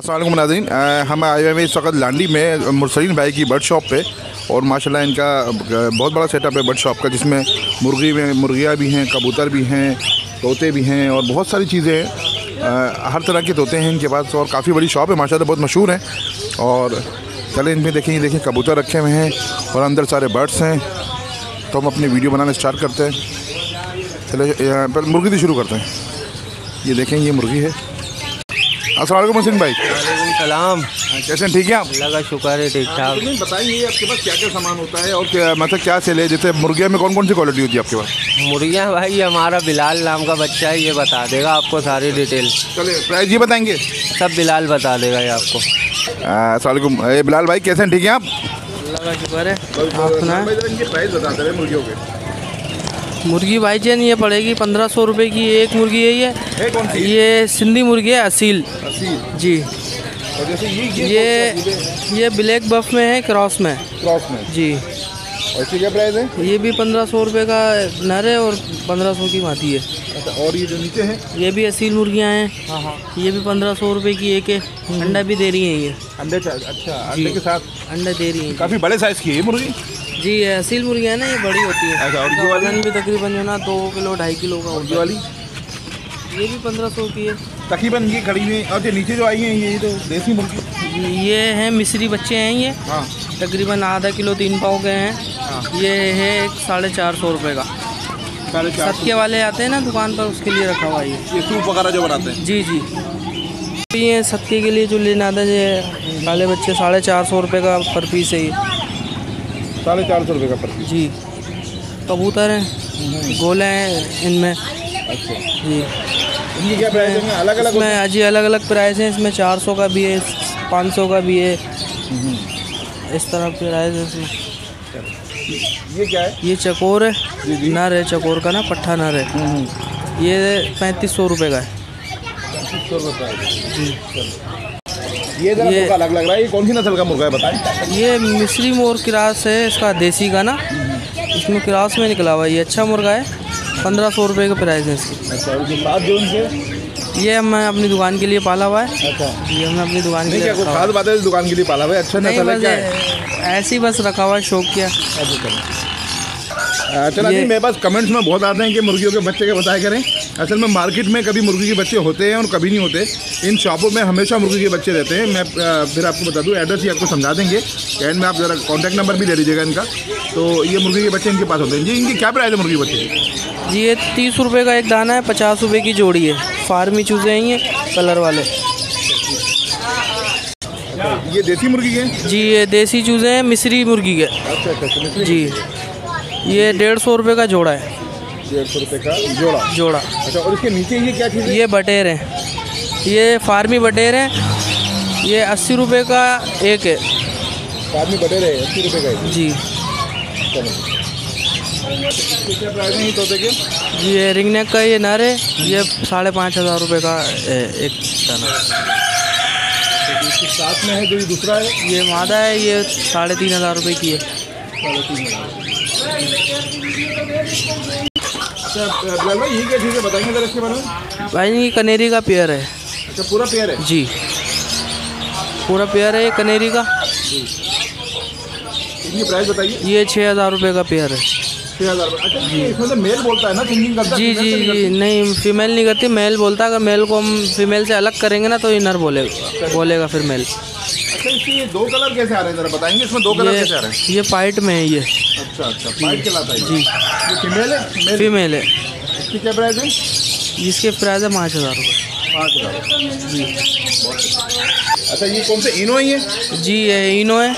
अस्सलाम नाज़रीन, हम आए हुए इस वक्त लांडी में मुर्सलीन भाई की बर्ड शॉप पे। और माशाल्लाह इनका बहुत बड़ा सेटअप है बर्ड शॉप का, जिसमें मुर्गी में मुर्गियाँ भी हैं, कबूतर भी हैं, तोते भी हैं और बहुत सारी चीज़ें हैं। हर तरह के तोते हैं इनके पास और काफ़ी बड़ी शॉप है माशाल्लाह, बहुत मशहूर है। और चले इनमें देखें, देखें कबूतर रखे हुए हैं और अंदर सारे बर्ड्स हैं। तो हम अपनी वीडियो बनाना स्टार्ट करते हैं। चले यहाँ पर मुर्गी से शुरू करते हैं। ये देखें, ये मुर्गी है। अस्सलाम वालेकुम मुर्सलीन भाई। वालेकुम सलाम, कैसे हैं? ठीक है आप? अल्लाह का शुक्र है, ठीक ठाक। बताइए आपके पास क्या क्या सामान होता है और मतलब क्या चले, जैसे मुर्गियाँ में कौन कौन सी क्वालिटी होती है आपके पास? मुर्गियाँ भाई हमारा बिलाल नाम का बच्चा है, ये बता देगा आपको सारी डिटेल। चले प्राइस ये बताएंगे, सब बिलाल बता देगा ये आपको। अस्सलाम वालेकुम, ये बिलाल भाई कैसे हैं? ठीक है आप? अल्लाह का शुक्र है। प्राइस बता दें मुर्गियों के। मुर्गी भाई जान ये पड़ेगी 1500 रुपये की एक मुर्गी है। ये कौन सी? ये सिंधी मुर्गी है, असील जी। और जैसे ये ब्लैक बफ में है, क्रॉस में जी। और इसकी क्या प्राइस है? ये भी 1500 रुपये का नर है और 1500 की मादी है। अच्छा, और ये जो नीचे है ये भी असील मुर्गियाँ हैं। हाँ, ये भी 1500 रुपये की एक है। अंडा भी दे रही है ये, अंडे? अच्छा, अंडे के साथ अंडा दे रही है। काफ़ी बड़े साइज़ की है मुर्गी जी। असील मुर्गियाँ ना ये बड़ी होती है। अच्छा, और वजन भी तकरीबन जो ना 2 किलो 2.5 किलो का होती वाली, ये भी 1500 की है तकरीबन। ये खड़ी हुई और ये नीचे जो आई हैं ये तो देसी मुर्गी, ये हैं मिसरी बच्चे हैं ये। हाँ, तकरीबन ½ किलो 3 पाव के हैं। ये है 450 रुपये का। 450 के वाले आते हैं ना दुकान पर, उसके लिए रखा हुआ है ये सूप वगैरह जो बनाते हैं। जी जी, ये सत्ती के लिए जो लेना आता है, ये काले बच्चे 450 रुपये का पर पीस है ये। 450 रुपये का पर जी। कबूतर हैं, गोले हैं इनमें। अच्छा जी, इनकी क्या प्राइस है? अलग अलग इसमें जी, अलग अलग प्राइस हैं इसमें। 400 का भी है, 500 का भी है, इस तरह के प्राइस है इसमें। ये क्या है? ये चकोर है, नर है चकोर का ना, पट्ठा नर है। ये 3500 रुपये का है। 3500 रुपये जी। ये अलग लग रहा है, ये कौन सी नस्ल का मुर्गा है बताएं? ये मिसरी मोर क्रास है, इसका देसी का ना, इसमें क्रास में निकला हुआ है। ये अच्छा मुर्गा है, 1500 रुपये का प्राइस है इसकी। अच्छा, और बात जो उनसे ये हमने अपनी दुकान के लिए पाला हुआ है। अच्छा, ये हमने अपनी दुकान के लिए खास बात है, दुकान के लिए पाला हुआ है। अच्छा नस्ल है, ऐसे ही बस रखा हुआ है, शौक किया। चलो जी, मेरे पास कमेंट्स में बहुत आते हैं कि मुर्गियों के बच्चे का बताया करें। असल में मार्केट में कभी मुर्गी के बच्चे होते हैं और कभी नहीं होते। इन शॉपों में हमेशा मुर्गी के बच्चे रहते हैं। मैं फिर आपको बता दूं, एड्रेस ही आपको समझा देंगे एंड में। आप ज़रा कॉन्टैक्ट नंबर भी दे दीजिएगा इनका। तो ये मुर्गी के बच्चे इनके पास होते हैं जी। इनकी क्या प्राइस है मुर्गी बच्चे? जी ये 30 रुपये का एक दाना है, 50 रुपये की जोड़ी है। फार्मी चूजे हैं ये, कलर वाले। ये देसी मुर्गी है जी, ये देसी चूजे हैं, मिसरी मुर्गी के जी। ये 150 रुपये का जोड़ा है। 150 रुपये का जोड़ा। अच्छा, और इसके नीचे ये क्या चीज़ है? ये बटेर है, ये फार्मी बटेर है। ये 80 रुपये का एक है। फार्मी बटेर है 80 रुपये का एक जी। क्या प्राइस है तोते के? ये रिंगनेक का ये नर है, ये 5500 रुपये का एक दाना। साथ में है जो दूसरा है, ये मादा है, ये 3500 रुपये की है। भाई ये कनेरी का पेयर है। अच्छा, पूरा पेयर है जी, पूरा पेयर है ये कनेरी का। इसकी प्राइस बताइए। ये 6000 रुपये का पेयर है। 6000 रुपये। अच्छा जी, इसमें तो मेल बोलता है ना, थिंकिंग करता है। जी जी, नहीं फीमेल नहीं करती, मेल बोलता है। अगर मेल को हम फीमेल से अलग करेंगे ना तो ये नर बोलेगा फिर मेल। इसके दो कलर कैसे आ रहे हैं जरा बताएंगे? इसमें दो कलर कैसे आ रहे हैं? ये पाइट में है ये। अच्छा अच्छा, पाइट कहलाता है जी। ये फीमेल है? फीमेल है। इसकी क्या प्राइस है? इसके प्राइस है 5000 रुपये। 5000 जी। अच्छा, ये कौन से इनो है ये? जी ये इनो है,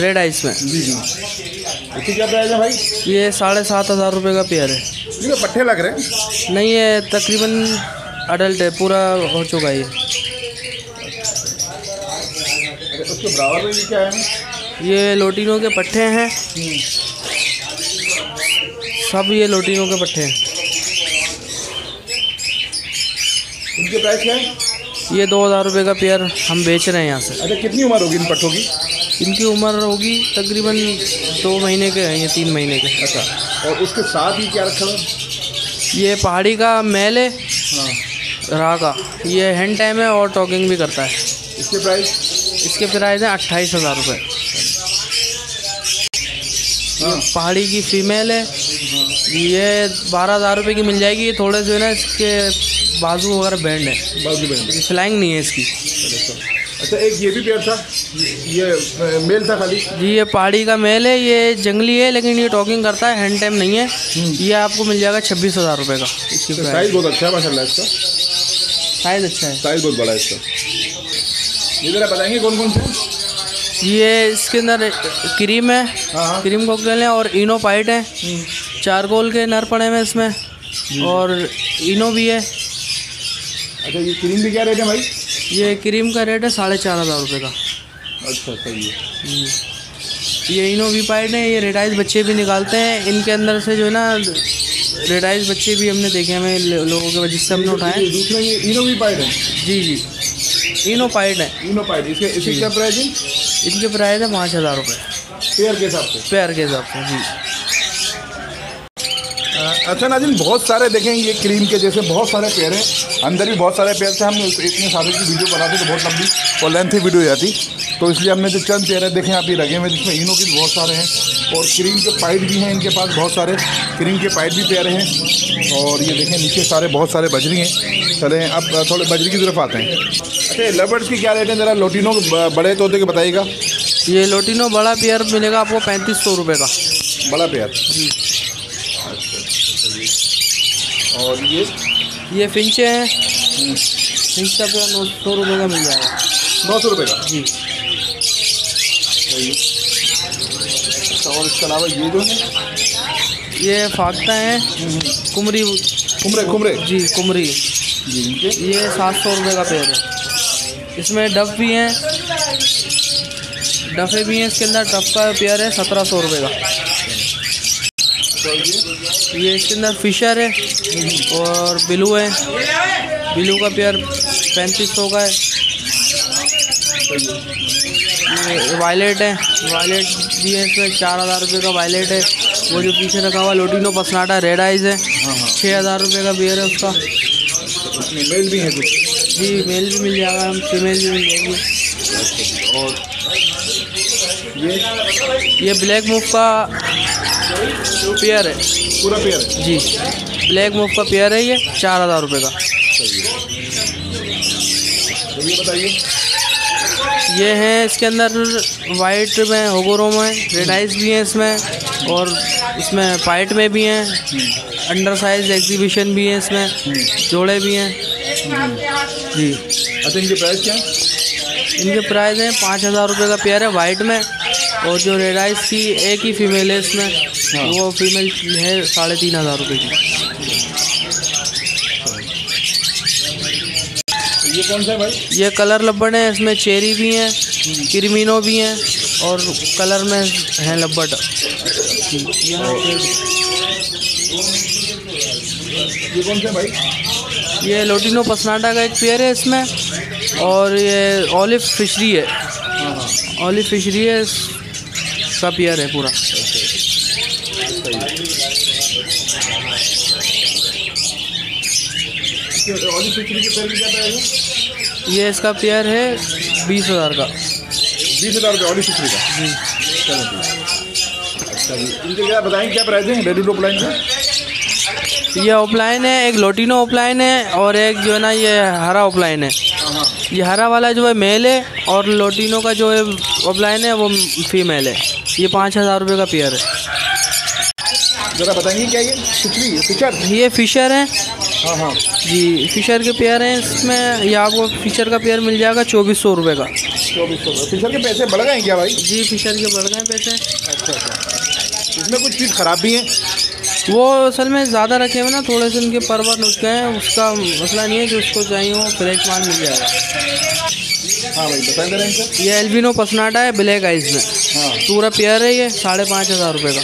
रेड आइस में जी जी। इसकी क्या प्राइस है भाई? ये 7500 रुपये का पेयर है। ये पट्टे लग रहे हैं? नहीं, ये तकरीबन अडल्ट है, पूरा हो चुका है ये। उसके बराबर में ये क्या है? ये लोटिनो के पट्टे हैं सब, ये लोटिनो के पट्टे हैं। इनके प्राइस क्या है? ये 2000 रुपये का पेयर हम बेच रहे हैं यहाँ से। अच्छा, कितनी उम्र होगी इन पट्टों की? इनकी उम्र होगी तकरीबन 2 महीने के हैं, ये 3 महीने के। अच्छा, और उसके साथ ही क्या रखा है? ये पहाड़ी का मेल है। हाँ, राह का। ये हैंड टाइम है और टॉकिंग भी करता है। इसके प्राइस है 28,000 रुपये। पहाड़ी की फीमेल है, ये 12,000 रुपये की मिल जाएगी। ये थोड़े से ना इसके बाजू वगैरह बैंड है, स्लाइंग नहीं है इसकी। अच्छा, एक ये भी पेयर था, ये मेल था खाली जी। ये पहाड़ी का मेल है, ये जंगली है लेकिन ये टॉकिंग करता है, हैंड टाइम नहीं है। ये आपको मिल जाएगा 26,000 रुपये का। इसकी साइज़ बहुत अच्छा है माशाल्लाह, इसका साइज़ अच्छा है, साइज़ बहुत बड़ा है इसका। ये ज़रा बताएंगे कौन कौन से? ये इसके अंदर क्रीम है, क्रीम कॉकटेल है और इनो पाइट है। चारकोल के नर पड़े हैं इसमें और इनो भी है। अच्छा, ये क्रीम भी क्या रेट है भाई? ये क्रीम का रेट है 4,500 रुपये का। अच्छा, सही है। ये इनो वीपाइट है, ये रेडाइज बच्चे भी निकालते हैं। इनके अंदर से जो है ना रेडाइज बच्चे भी हमने देखे हमें लोगों के वजह से हमने उठाए। दूसरा ये इनो वीपाइट है जी जी, इनो पाइट है। इनो पाइट इसके क्या प्राइस है? इसके प्राइस है 5,000 रुपये पेयर के हिसाब से। पेयर के हिसाब से जी। अच्छा नाजिन, बहुत सारे देखें ये क्रीम के जैसे बहुत सारे पेयर हैं, अंदर भी बहुत सारे पेयर थे। हम इतने सारे की वीडियो बनाते तो बहुत लंबी और लेंथी वीडियो हो जाती, तो इसलिए हमने जो चंद पेयर है देखें आप ही रखे हुए, जिसमें इनो के भी बहुत सारे हैं और क्रीम के पाइट भी हैं। इनके पास बहुत सारे क्रीम के पाइट भी पेयर हैं। और ये देखें नीचे सारे बहुत सारे बजरी हैं। चलें अब थोड़े बजरी की तरफ आते हैं। अच्छा, लवर्स की क्या रेट है? ज़रा लोटिनो बड़े तोते के बताइएगा। ये लोटिनो बड़ा पेयर मिलेगा आपको 3,500 रुपये का, बड़ा पेयर। और ये फिंचे हैं, फिंच का पेयर 900 रुपये का मिल जाएगा। 900 रुपये का जी। और इसके अलावा ये जो है ये फाकता है, कुमरी जी, कुमरी जी। ये 700 रुपये का पेयर है। इसमें डफ भी हैं, डफे भी हैं इसके अंदर। डफ का पेयर है 1,700 रुपये का। ये इसके अंदर फिशर है और बिलू है, बिलू का पेयर 3,500 का है। ये वायलेट है, वायलेट भी है इसमें, 4,000 रुपये का वायलेट है। वो जो पीछे रखा हुआ लोटिनो पसनाटा रेड आइज है, 6,000 रुपये का पेयर है उसका। उसमें मेल भी है कुछ जी, मेल भी मिल जाएगा, हम फीमेल भी मिल जाएगी। और ये ब्लैक मोफ का पेयर है, पूरा पेयर जी, ब्लैक मोफ का पेयर है। ये 4,000 रुपये का। तो ये बताइए, ये हैं इसके अंदर वाइट में होगोरोम है, रेड आइज भी हैं इसमें और इसमें पाइट में भी हैं। अंडर साइज एग्जीबिशन भी है इसमें, जोड़े भी हैं जी। अच्छा, इनके प्राइस क्या है? इनके प्राइस हैं 5,000 रुपये का पेयर है वाइट में। और जो रेड आइज की एक ही फीमेल है इसमें, वो फीमेल है 3,500 रुपये की। ये कौन सा है भाई? ये कलर लब्बड़ है, इसमें चेरी भी हैं, किरमिनो भी हैं और कलर में हैं लब्बड़। ये कौन सा है भाई? ये लोटिनो पसनाटा का एक पेयर है इसमें। और ये ऑलिव फिशरी है, ऑलिव फिशरी है, का पेयर है पूरा। ये इसका पेयर है 20,000 का, 20,000 ऑलिव फिशरी का जी। इनके क्या बताएंगे क्या प्राइस है? रेडी ऑफलाइन है, ये ऑफलाइन है। एक लोटिनो ऑफलाइन है और एक जो है ना ये हरा ऑफलाइन है। ये हरा वाला जो है मेल है और लोटिनो का जो है ऑफलाइन है वो फीमेल है। ये 5,000 रुपये का पेयर है। ज़रा बताएंगे क्या ये फिशर? ये फिशर है जी, फिशर के पेयर हैं इसमें। ये आपको फिशर का पेयर मिल जाएगा 2,400 रुपये का। 2,400 रुपये। फिशर के पैसे बढ़ गए हैं क्या भाई? जी, फिशर के बढ़ गए हैं पैसे। अच्छा, इसमें कुछ चीज़ ख़राब भी है? वो असल में ज़्यादा रखे हुए ना, थोड़े से उनके परवर लुट गए हैं। उसका मसला नहीं है, जो उसको चाहिए वो फ्रेश माल मिल जाएगा। हाँ भाई, बताएं जरा इनसे। ये अल्विनो पसनाटा है, ब्लैक आइज में, पूरा पेयर है। ये 5,500 रुपये का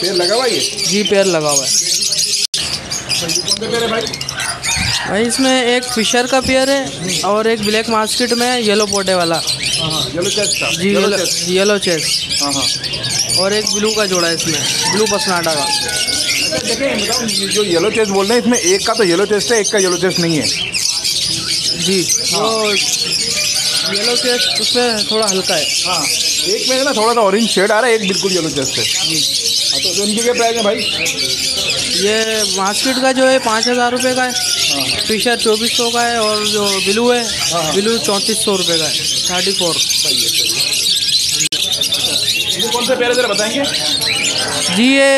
पेयर लगा हुआ है। जी, पेयर लगा हुआ है भाई। इसमें एक फिशर का पेयर है और एक ब्लैक मास्केट में येलो पोटे वाला, येलो चेस्ट का जी, येलो चेस्ट। हाँ, और एक ब्लू का जोड़ा है इसमें, ब्लू पसनाटा का। देखिए, जो येलो चेस्ट बोल रहे हैं इसमें, एक का तो येलो चेस्ट है, एक का येलो चेस्ट नहीं है। जी हाँ। येलो चेस्ट उसमें थोड़ा हल्का है हाँ, एक में ना थोड़ा सा ऑरेंज शेड आ रहा है, एक बिल्कुल येलो चेस्ट है जी। तो इनके क्या प्राइस है भाई? ये मास्केट का जो है 5,000 रुपये का है, फिशर 2400 का है, और जो बिलू है हाँ। बिलू 3400 रुपये का है, 34। ये कौन सा पेयर जरा बताएंगे जी? ये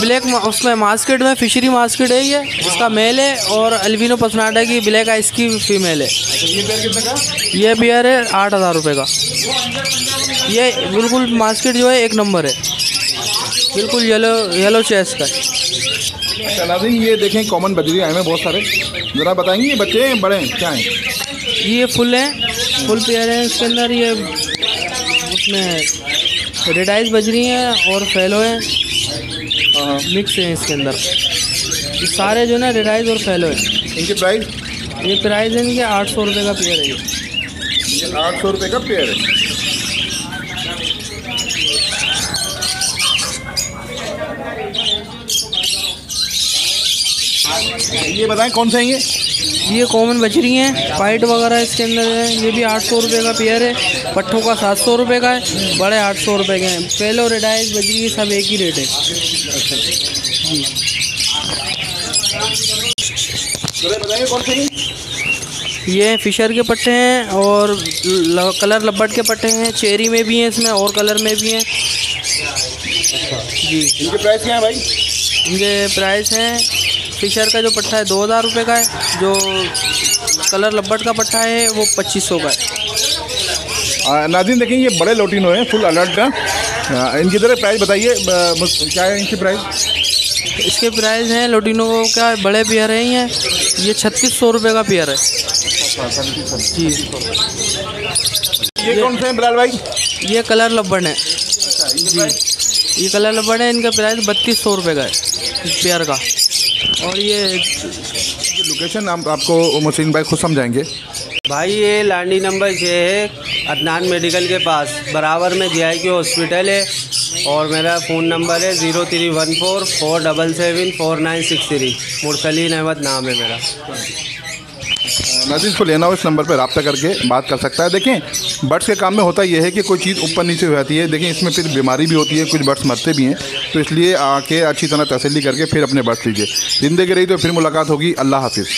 ब्लैक उसमें मास्केट में फिशरी मास्केट है, ये इसका मेल है, और अल्विनो पसनाटा की ब्लैक आइस की फीमेल है। ये पेयर कितने का? ये पेयर है 8,000 रुपये का। ये बिल्कुल मास्केट जो है एक नंबर है, बिल्कुल येलो चेस्ट का। अच्छा ये देखें कॉमन बजरी आए हैं बहुत सारे, ज़रा बताएंगे ये बच्चे हैं बड़े हैं क्या हैं? ये फुल हैं, फुल पेयर हैं। इसके अंदर ये उसमें रेड आइस बजरी हैं और फैलो हैं, मिक्स हैं इसके अंदर सारे जो ना, रेड आइस और फैलो हैं। इनके प्राइस? ये प्राइस है इनके 800 रुपये का पेयर है। ये 800 रुपये का पेयर है। ये बताएं कौन से हैं ये? ये कॉमन बजरी हैं, पाइट वगैरह इसके अंदर है। ये भी 800 रुपये का पेयर है, पट्ठों का 700 रुपये का है, बड़े 800 रुपये के हैं। पहले रेड आइस बजरी सब एक ही रेट है जी। तो बताइए कौन से हैं ये? फिशर के पट्टे हैं और कलर लब्बट के पट्टे हैं, चेरी में भी हैं इसमें और कलर में भी हैं जी। इनके प्राइस क्या है भाई? इनके प्राइस हैं, फिशर का जो पट्टा है 2,000 रुपये का है, जो कलर लब्बट का पट्टा है वो 2,500 का है। नाज़रीन देखें ये बड़े लोटिनो हैं, फुल अलर्ट का। इनकी तरह प्राइस बताइए क्या है इनकी प्राइस? इसके प्राइस हैं लोटिनो का बड़े पेयर है ये 3,600 रुपये का पेयर है जी। ये कौन से हैं बिलाल भाई? ये कलर लब्बट है जी, ये कलर लब्बट है। इनका प्राइस 3,200 रुपये का है पेयर का। और ये लोकेशन आपको मुर्सलीन भाई खुद समझाएंगे। भाई ये लांडी नंबर 6 है, अदनान मेडिकल के पास, बराबर में जीआई के हॉस्पिटल है। और मेरा फ़ोन नंबर है 0314-477-4963, मुर्सलीन अहमद नाम है मेरा। नज़ीज़ को लेना हो इस नंबर पर रब्ता करके बात कर सकता है। देखें बर्ड्स के काम में होता यह है कि कोई चीज़ ऊपर नीचे हो जाती है, देखें इसमें फिर बीमारी भी होती है, कुछ बर्ड्स मरते भी हैं, तो इसलिए आके अच्छी तरह तसल्ली करके फिर अपने बर्ड्स लीजिए। ज़िंदगी रही तो फिर मुलाकात होगी। अल्लाह हाफिज़।